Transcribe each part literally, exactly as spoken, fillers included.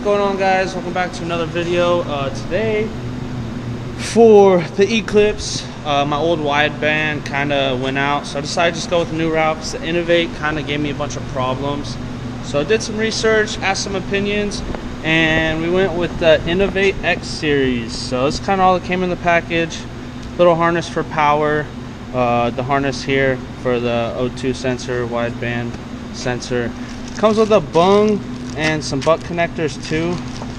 What's going on, guys? Welcome back to another video. Uh, today for the Eclipse, uh, my old wideband kind of went out, so I decided to just go with a new route because the Innovate kind of gave me a bunch of problems. So I did some research, asked some opinions, and we went with the Innovate X series. So it's kind of all that came in the package. Little harness for power, uh, the harness here for the O two sensor, wideband sensor. Comes with a bung and some butt connectors too.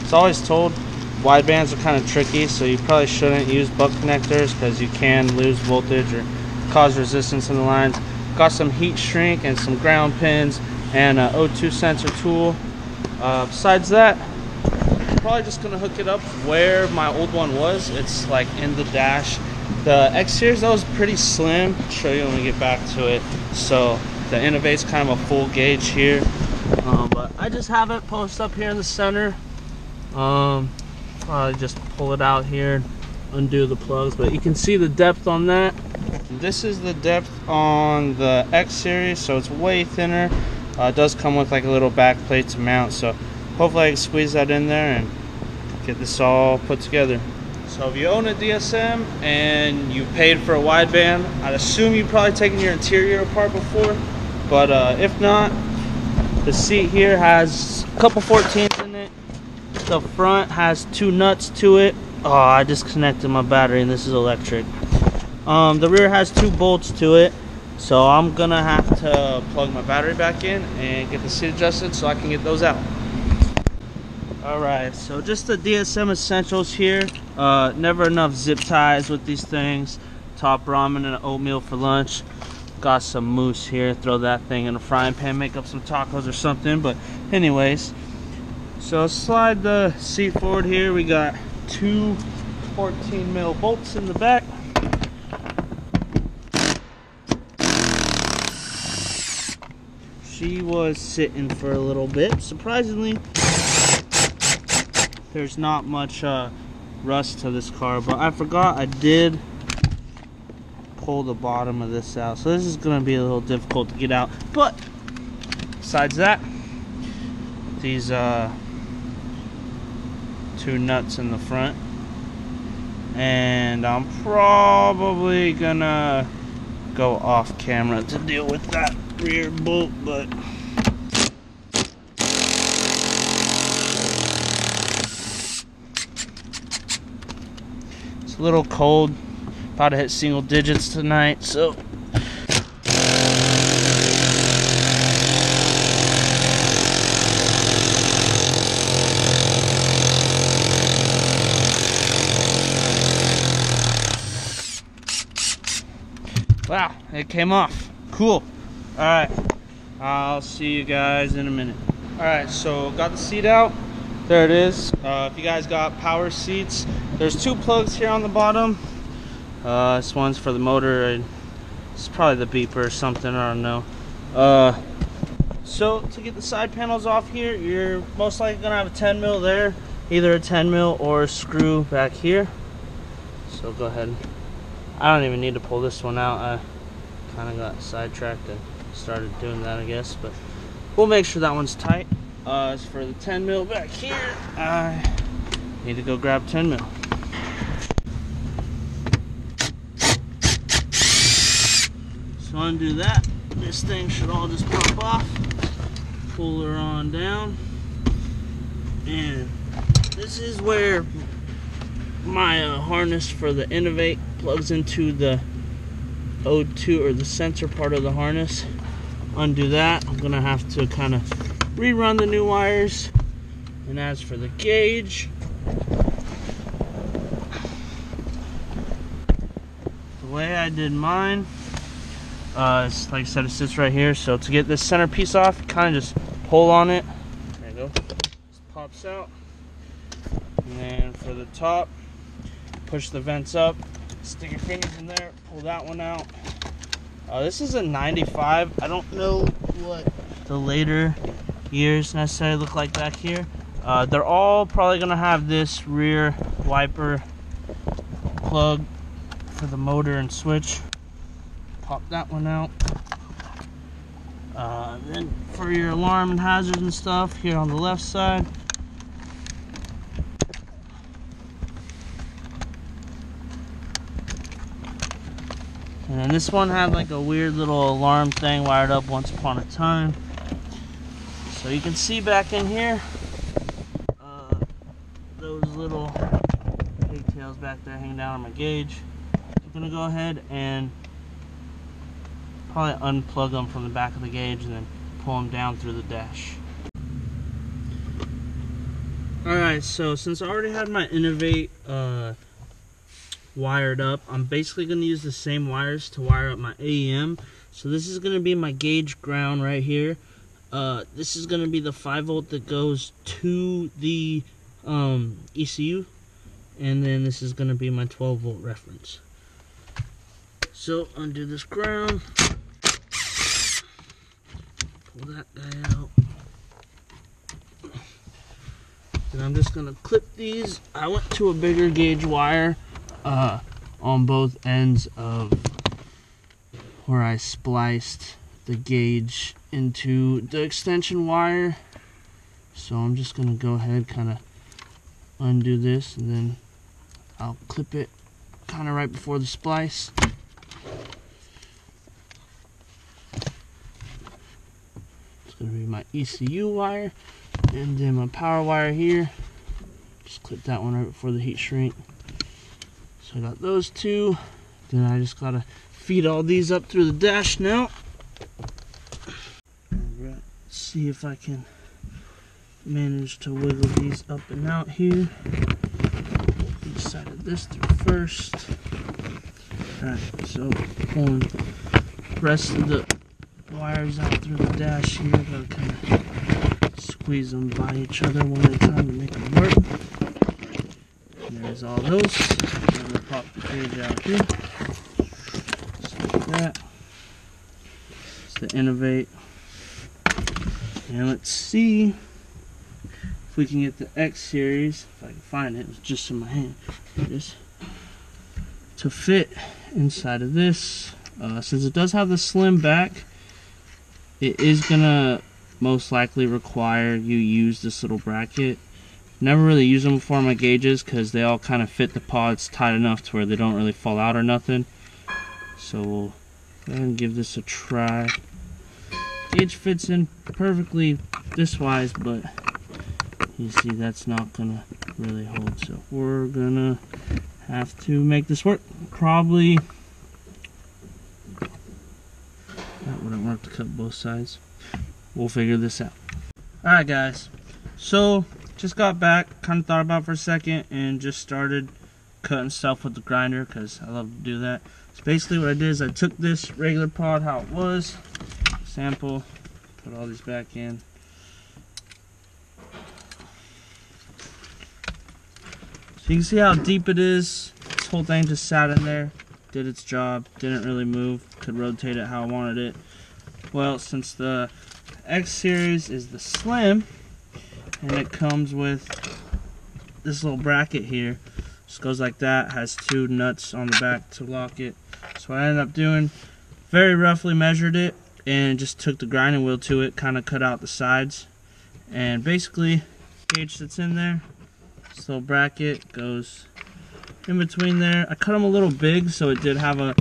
It's always told widebands are kind of tricky, so you probably shouldn't use butt connectors because you can lose voltage or cause resistance in the lines. Got some heat shrink and some ground pins and an O two sensor tool. Uh, besides that, I'm probably just gonna hook it up where my old one was. It's like in the dash. The X series, that was pretty slim. I'll show you when we get back to it. So the Innovate's kind of a full gauge here. Um, but I just have it post up here in the center. Um, probably just pull it out here, undo the plugs, but you can see the depth on that. This is the depth on the X series, so it's way thinner. Uh, it does come with like a little back plate to mount, so hopefully I can squeeze that in there and get this all put together. So if you own a D S M and you paid for a wideband, I'd assume you've probably taken your interior apart before, but uh, if not, the seat here has a couple fourteens in it. The front has two nuts to it. Oh, I disconnected my battery and this is electric. Um, the rear has two bolts to it. So I'm gonna have to plug my battery back in and get the seat adjusted so I can get those out. Alright, so just the D S M essentials here. Uh, never enough zip ties with these things. Top ramen and oatmeal for lunch. Got some mousse here, throw that thing in a frying pan, make up some tacos or something. But anyways, so slide the seat forward here. We got two fourteen mil bolts in the back. She was sitting for a little bit. Surprisingly, there's not much uh, rust to this car, but I forgot I did pull the bottom of this out, so this is going to be a little difficult to get out. But besides that, these uh two nuts in the front, and I'm probably gonna go off camera to deal with that rear bolt, but it's a little cold. About to hit single digits tonight, so wow, it came off. Cool. Alright, I'll see you guys in a minute. Alright, so got the seat out. There it is. Uh, if you guys got power seats, there's two plugs here on the bottom. Uh, this one's for the motor. It's probably the beeper or something, I don't know. Uh, so to get the side panels off here, you're most likely gonna have a ten mil there, either a ten mil or a screw back here. So go ahead. I don't even need to pull this one out. I kind of got sidetracked and started doing that, I guess. But we'll make sure that one's tight. Uh, as for the ten mil back here, I need to go grab ten mil. Undo that. This thing should all just pop off. Pull her on down, and this is where my uh, harness for the Innovate plugs into the O two, or the sensor part of the harness. Undo that. I'm gonna have to kind of rerun the new wires. And as for the gauge, the way I did mine, Uh, it's, like I said, it sits right here, so to get this center piece off, kind of just pull on it. There you go. Just pops out. And then for the top, push the vents up, stick your fingers in there, pull that one out. Uh, this is a ninety-five. I don't know what the later years necessarily look like back here. Uh, they're all probably going to have this rear wiper plug for the motor and switch. Pop that one out. Uh, then for your alarm and hazards and stuff, here on the left side, And this one had like a weird little alarm thing wired up once upon a time. So you can see back in here, uh, those little pigtails back there hanging down on my gauge. I'm going to go ahead and probably unplug them from the back of the gauge and then pull them down through the dash. Alright, so since I already had my Innovate uh, wired up, I'm basically going to use the same wires to wire up my A E M. So this is going to be my gauge ground right here. Uh, this is going to be the five volt that goes to the um, E C U, and then this is going to be my twelve volt reference. So undo this ground, pull that guy out, and I'm just going to clip these. I went to a bigger gauge wire uh, on both ends of where I spliced the gauge into the extension wire. So I'm just going to go ahead, kind of undo this, and then I'll clip it kind of right before the splice. It's going to be my E C U wire, and then my power wire here. Just clip that one right before the heat shrink. So I got those two. Then I just got to feed all these up through the dash now. See if I can manage to wiggle these up and out here. Each side of this through first. Alright, so pulling the rest of the wires out through the dash here. Gotta kind of squeeze them by each other one at a time to make them work. And there's all those. I'm gonna pop the cage out here. Just like that. It's the Innovate. And let's see if we can get the X series, if I can find it, it was just in my hand, just to fit inside of this. Uh, since it does have the slim back, it is going to most likely require you use this little bracket. Never really used them before on my gauges because they all kind of fit the pods tight enough to where they don't really fall out or nothing. So we'll go ahead and give this a try. Gauge fits in perfectly this wise, but you see that's not gonna really hold, so we're gonna have to make this work. Probably that wouldn't work to cut both sides. We'll figure this out. Alright guys, so just got back, kind of thought about it for a second, and just started cutting stuff with the grinder because I love to do that. So basically what I did is I took this regular pod how it was, sample, put all these back in. So you can see how deep it is. This whole thing just sat in there, did its job, didn't really move, could rotate it how I wanted it. Well, since the X series is the slim and it comes with this little bracket here, just goes like that, has two nuts on the back to lock it. So what I ended up doing, very roughly measured it, and just took the grinding wheel to it, kind of cut out the sides, and basically gauge sits in there. This little bracket goes in between there. I cut them a little big, so it did have a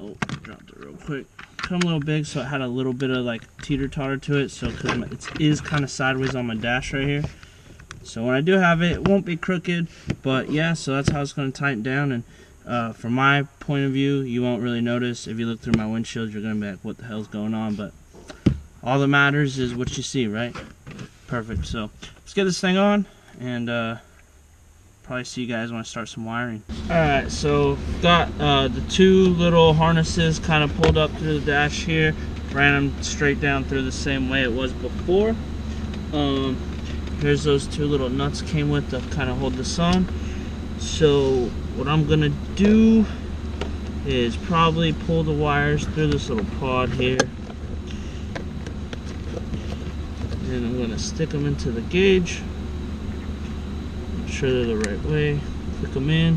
oh dropped it real quick. Cut them a little big, so it had a little bit of like teeter totter to it. So cause it is kind of sideways on my dash right here. So when I do have it, it won't be crooked. But yeah, so that's how it's going to tighten down. And Uh, from my point of view, you won't really notice. If you look through my windshield, you're going to be like, what the hell's going on? But all that matters is what you see, right? Perfect. So let's get this thing on, and uh, probably see you guys when I start some wiring. Alright, so got uh, the two little harnesses kind of pulled up through the dash here. Ran them straight down through the same way it was before. Um, here's those two little nuts came with to kind of hold this on. So what I'm gonna do is probably pull the wires through this little pod here, and I'm gonna stick them into the gauge. Make sure they're the right way. Click them in.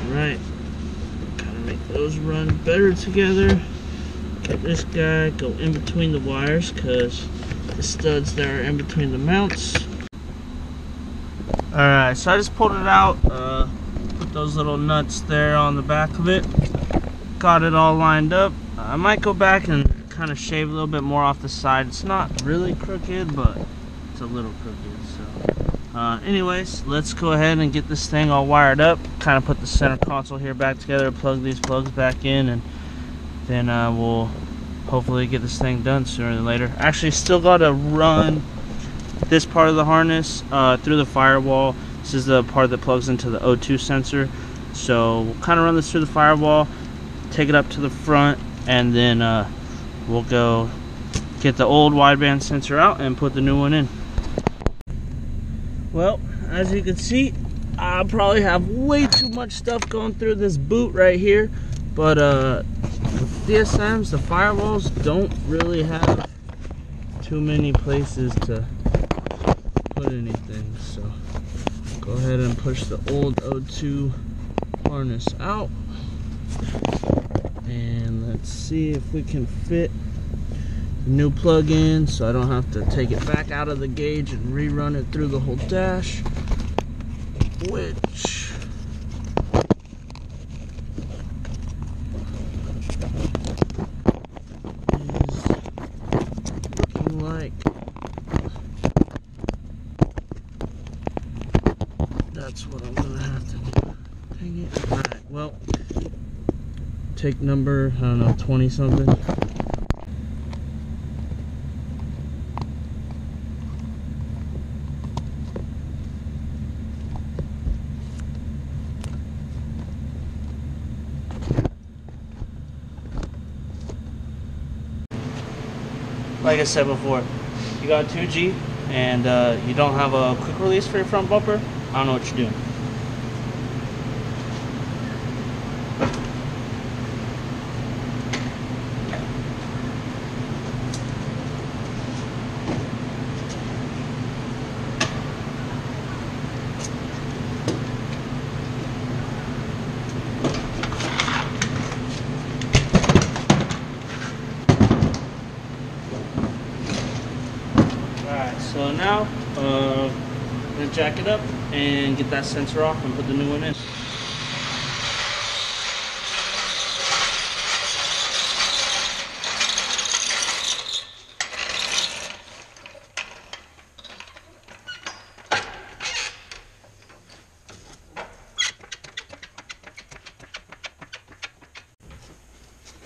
All right, kind of make those run better together. Get this guy, go in between the wires because the studs there are in between the mounts. Alright, so I just pulled it out, uh, put those little nuts there on the back of it. Got it all lined up. I might go back and kind of shave a little bit more off the side. It's not really crooked, but it's a little crooked. So uh, anyways, let's go ahead and get this thing all wired up. Kind of put the center console here back together, plug these plugs back in, and then uh, we'll hopefully get this thing done sooner than later. Actually, still got to run this part of the harness uh, through the firewall. This is the part that plugs into the O two sensor. So we'll kind of run this through the firewall, take it up to the front, and then uh, we'll go get the old wideband sensor out and put the new one in. Well, as you can see, I probably have way too much stuff going through this boot right here, but uh, with D S Ms, the firewalls don't really have too many places to put anything, so go ahead and push the old O two harness out. And let's see if we can fit the new plug in so I don't have to take it back out of the gauge and rerun it through the whole dash, which is looking like that's what I'm gonna have to do. Dang it. Alright, well, take number, I don't know, twenty something. Like I said before, you got two G and uh, you don't have a quick release for your front bumper, I don't know what you're doing. So now, uh, I'm going to jack it up and get that sensor off and put the new one in.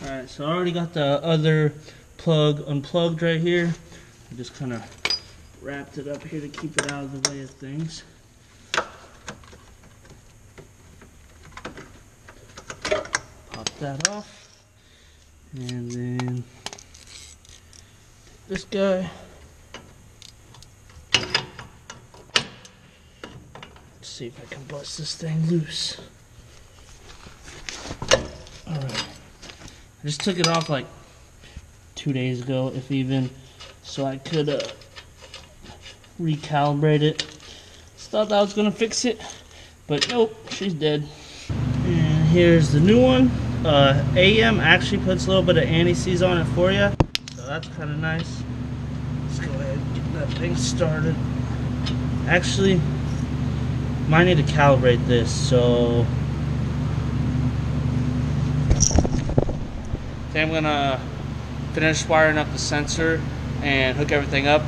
Alright, so I already got the other plug unplugged right here. I just kind of wrapped it up here to keep it out of the way of things. Pop that off. And then this guy. Let's see if I can bust this thing loose. Alright. I just took it off like two days ago, if even, so I could uh, recalibrate it. Thought that was gonna fix it, but nope, she's dead. And here's the new one. uh, A E M actually puts a little bit of anti-seize on it for you, so that's kind of nice. Let's go ahead and get that thing started. Actually, might need to calibrate this, so then I'm gonna finish wiring up the sensor and hook everything up.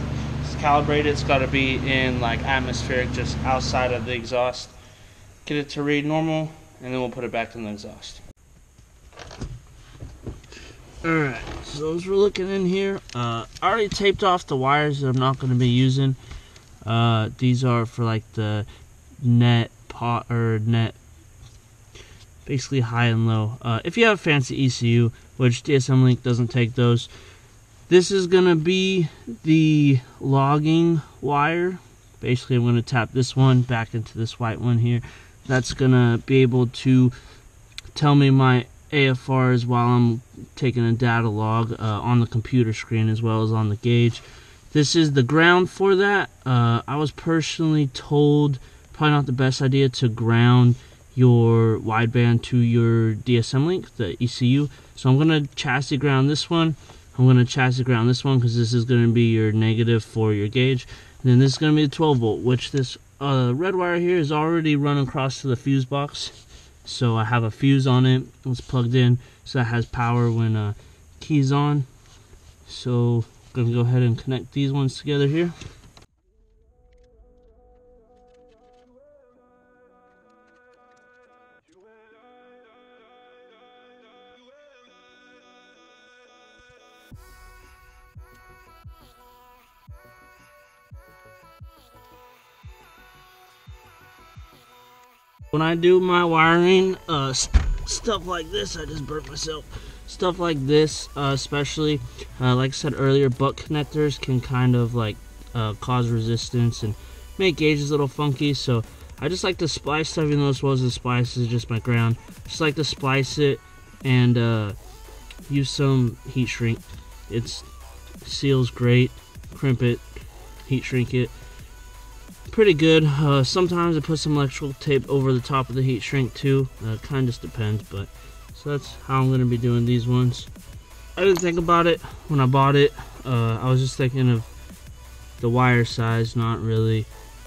Calibrate it. It's got to be in like atmospheric, just outside of the exhaust. Get it to read normal, and then we'll put it back in the exhaust. Alright, so those were looking in here. Uh, I already taped off the wires that I'm not going to be using. Uh, these are for like the net pot or net, basically high and low. Uh, if you have a fancy E C U, which D S M Link doesn't take those. This is going to be the logging wire. Basically, I'm going to tap this one back into this white one here. That's going to be able to tell me my A F Rs while I'm taking a data log uh, on the computer screen as well as on the gauge. This is the ground for that. Uh, I was personally told, probably not the best idea to ground your wideband to your D S M Link, the E C U. So I'm going to chassis ground this one. I'm going to chassis ground this one because this is going to be your negative for your gauge. And then this is going to be the twelve volt, which this uh, red wire here is already run across to the fuse box. So I have a fuse on it, it's plugged in, so that has power when uh, key's on. So I'm gonna go ahead and connect these ones together here. When I do my wiring, uh, st stuff like this, I just burnt myself. Stuff like this, uh, especially, uh, like I said earlier, butt connectors can kind of like uh, cause resistance and make gauges a little funky. So I just like to splice, even though this wasn't splice, is just my ground. Just like to splice it and uh, use some heat shrink. It seals great. Crimp it, heat shrink it. Pretty good. Uh, sometimes I put some electrical tape over the top of the heat shrink too. Uh, kind of depends, but so that's how I'm gonna be doing these ones. I didn't think about it when I bought it. Uh, I was just thinking of the wire size, not really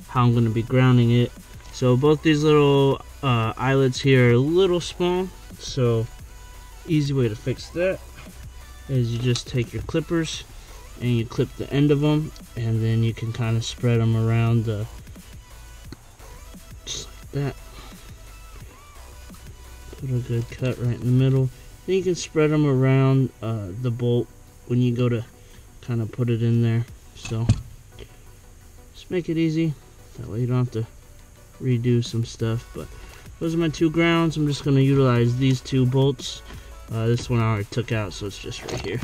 how I'm gonna be grounding it. So both these little uh, eyelets here are a little small. So easy way to fix that is you just take your clippers and you clip the end of them, and then you can kind of spread them around the. Just like that. Put a good cut right in the middle. Then you can spread them around uh, the bolt when you go to kind of put it in there. So just make it easy. That way you don't have to redo some stuff. But those are my two grounds. I'm just going to utilize these two bolts. Uh, this one I already took out, so it's just right here.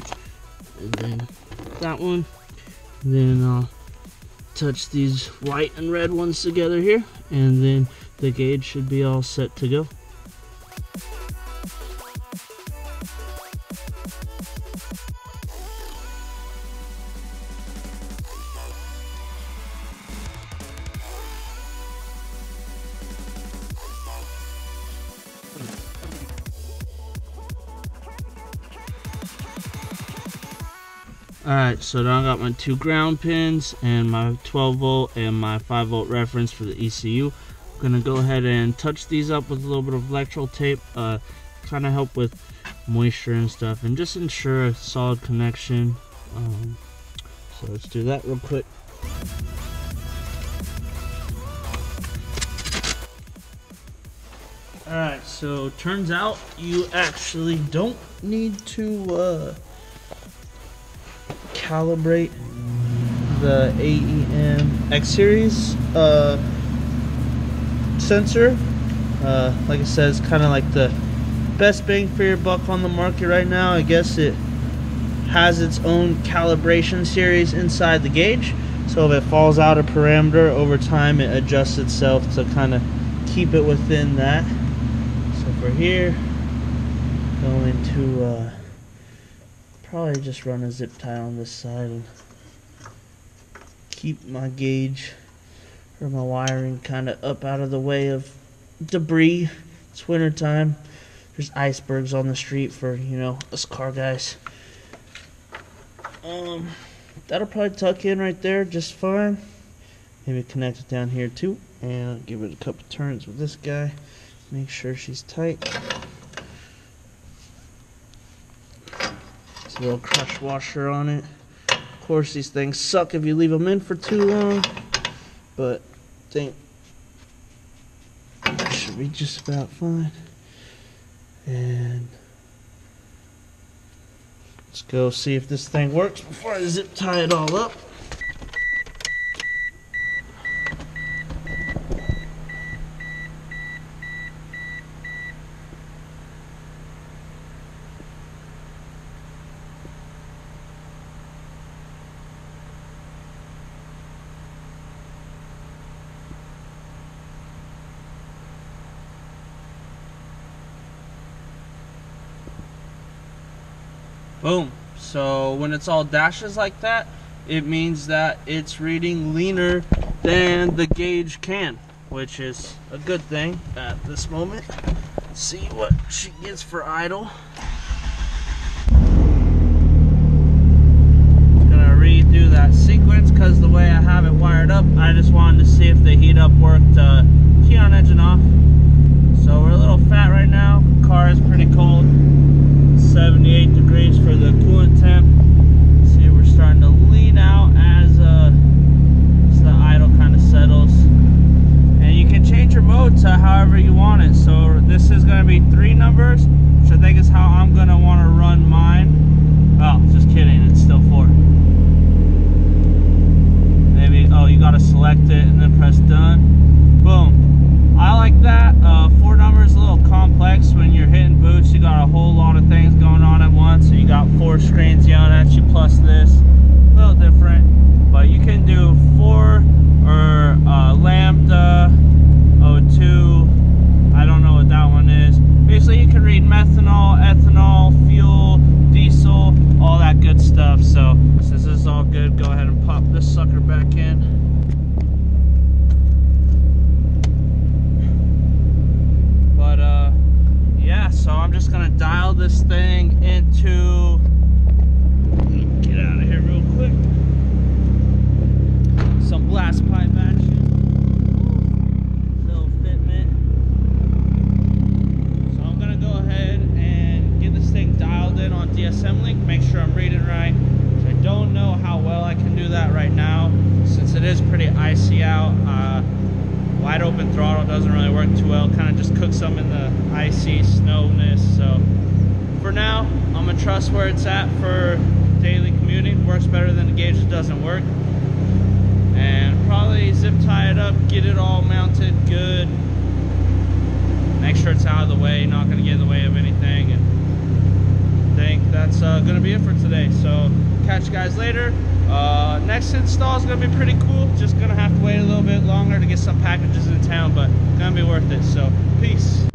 And then that one. And then I'll touch these white and red ones together here, and then the gauge should be all set to go. Alright, so now I got my two ground pins and my twelve volt and my five volt reference for the E C U. I'm going to go ahead and touch these up with a little bit of electrical tape. Uh, kind of help with moisture and stuff, and just ensure a solid connection. Um, so let's do that real quick. Alright, so turns out you actually don't need to uh, calibrate the A E M X series uh, sensor. Uh, like I said, it's kind of like the best bang for your buck on the market right now. I guess it has its own calibration series inside the gauge, so if it falls out of parameter over time, it adjusts itself to kind of keep it within that. So for here, going to uh, probably just run a zip tie on this side and keep my gauge or my wiring kind of up out of the way of debris. It's winter time. There's icebergs on the street for, you know, us car guys. Um, that'll probably tuck in right there just fine. Maybe connect it down here too, and I'll give it a couple turns with this guy. Make sure she's tight. A little crush washer on it. Of course, these things suck if you leave them in for too long, but I think that should be just about fine. And let's go see if this thing works before I zip tie it all up. Boom. So when it's all dashes like that, it means that it's reading leaner than the gauge can, which is a good thing at this moment. Let's see what she gets for idle. I'm gonna redo that sequence because the way I have it wired up, I just wanted to see if the heat up worked uh, key on, engine off. So we're a little fat is pretty cold. seventy-eight degrees for the coolant temp. See, we're starting to lean out as, uh, as the idle kind of settles. And you can change your mode to however you want it. So this is going to be three numbers, which I think is how I'm going to want to run mine. Oh, just kidding. It's still four. Maybe, oh, you got to select it and then press done. Boom. I like that. Uh, four numbers is a little complex when you're hitting boots. You got a whole lot of things going on at once. So you got four screens yelling at you plus this. A little different. But you can do four or uh, lambda, O two. I don't know what that one is. Basically, you can read methanol, ethanol, fuel, diesel, all that good stuff. So since this is all good, go ahead and pop this sucker back in. But uh, yeah, so I'm just gonna dial this thing into, get out of here real quick, some blast pipe action. On D S M Link, make sure I'm reading right. I don't know how well I can do that right now since it is pretty icy out. Uh, wide open throttle doesn't really work too well, kind of just cooks them in the icy snowness. So for now, I'm gonna trust where it's at for daily commuting. Works better than a gauge that doesn't work, and probably zip tie it up, get it all mounted good, make sure it's out of the way, not gonna get in the way of anything. And think that's uh, gonna be it for today. So catch you guys later. Uh, next install is gonna be pretty cool. Just gonna have to wait a little bit longer to get some packages in town, but gonna be worth it. So peace.